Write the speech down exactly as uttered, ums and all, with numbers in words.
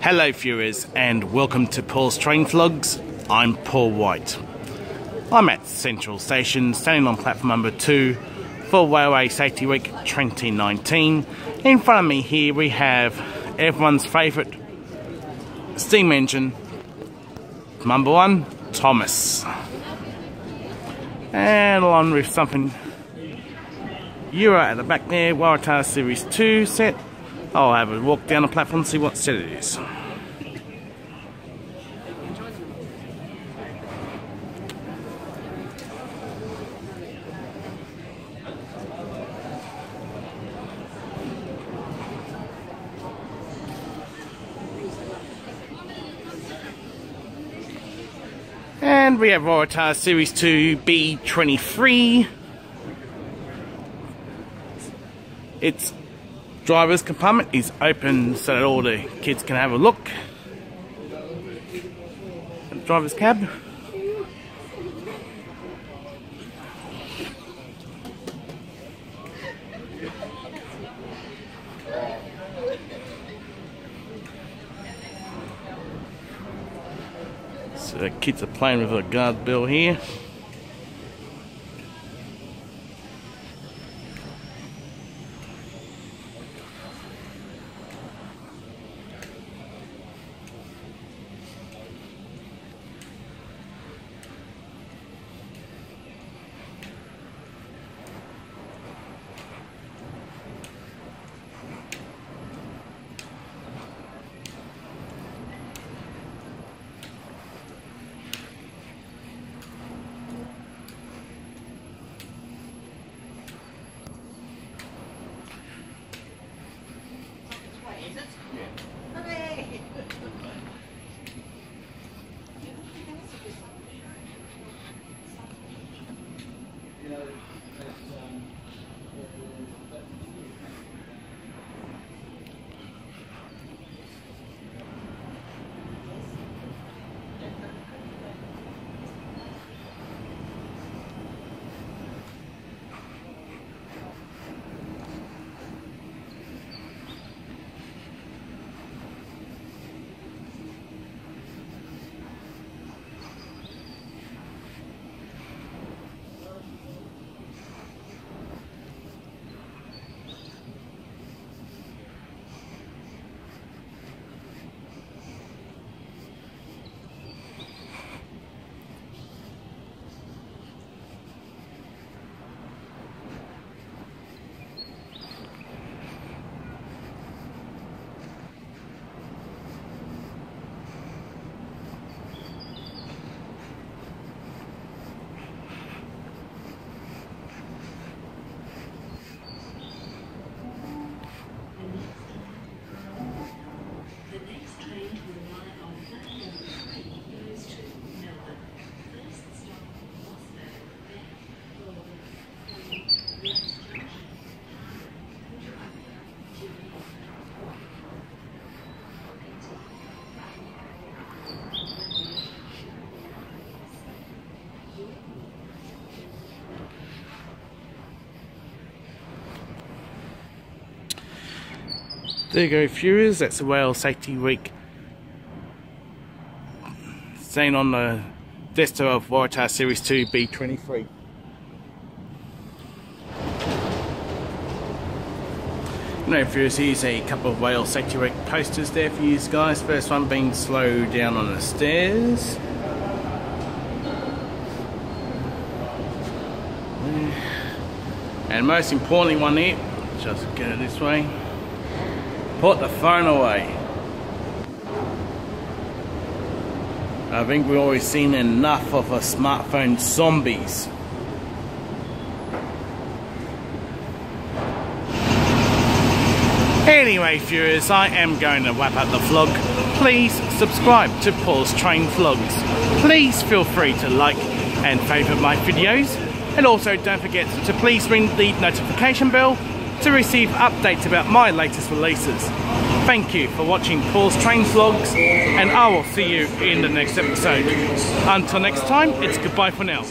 Hello viewers and welcome to Paul's Train Vlogs. I'm Paul White. I'm at Central Station standing on platform number two for Railway Safety Week twenty nineteen. In front of me here we have everyone's favourite steam engine, number one, Thomas. And along with something Euro at the back there, Waratah Series two set. I'll have a walk down the platform and see what set it is. And we have Oritar Series two B twenty-three. It's driver's compartment is open so that all the kids can have a look at the driver's cab. So the kids are playing with a guard bell here. There you go viewers, that's the Rail Safety Week staying on the Vesta of Waratah Series two B twenty-three. Now viewers, here's a couple of Rail Safety Week posters there for you guys. First one being slow down on the stairs. And most importantly one here, just get it this way. Put the phone away. I think we've already seen enough of a smartphone zombies. Anyway viewers, I am going to wrap up the vlog. Please subscribe to Paul's Train Vlogs. Please feel free to like and favourite my videos. And also don't forget to please ring the notification bell to receive updates about my latest releases. Thank you for watching Paul's Train Vlogs, and I will see you in the next episode. Until next time, it's goodbye for now.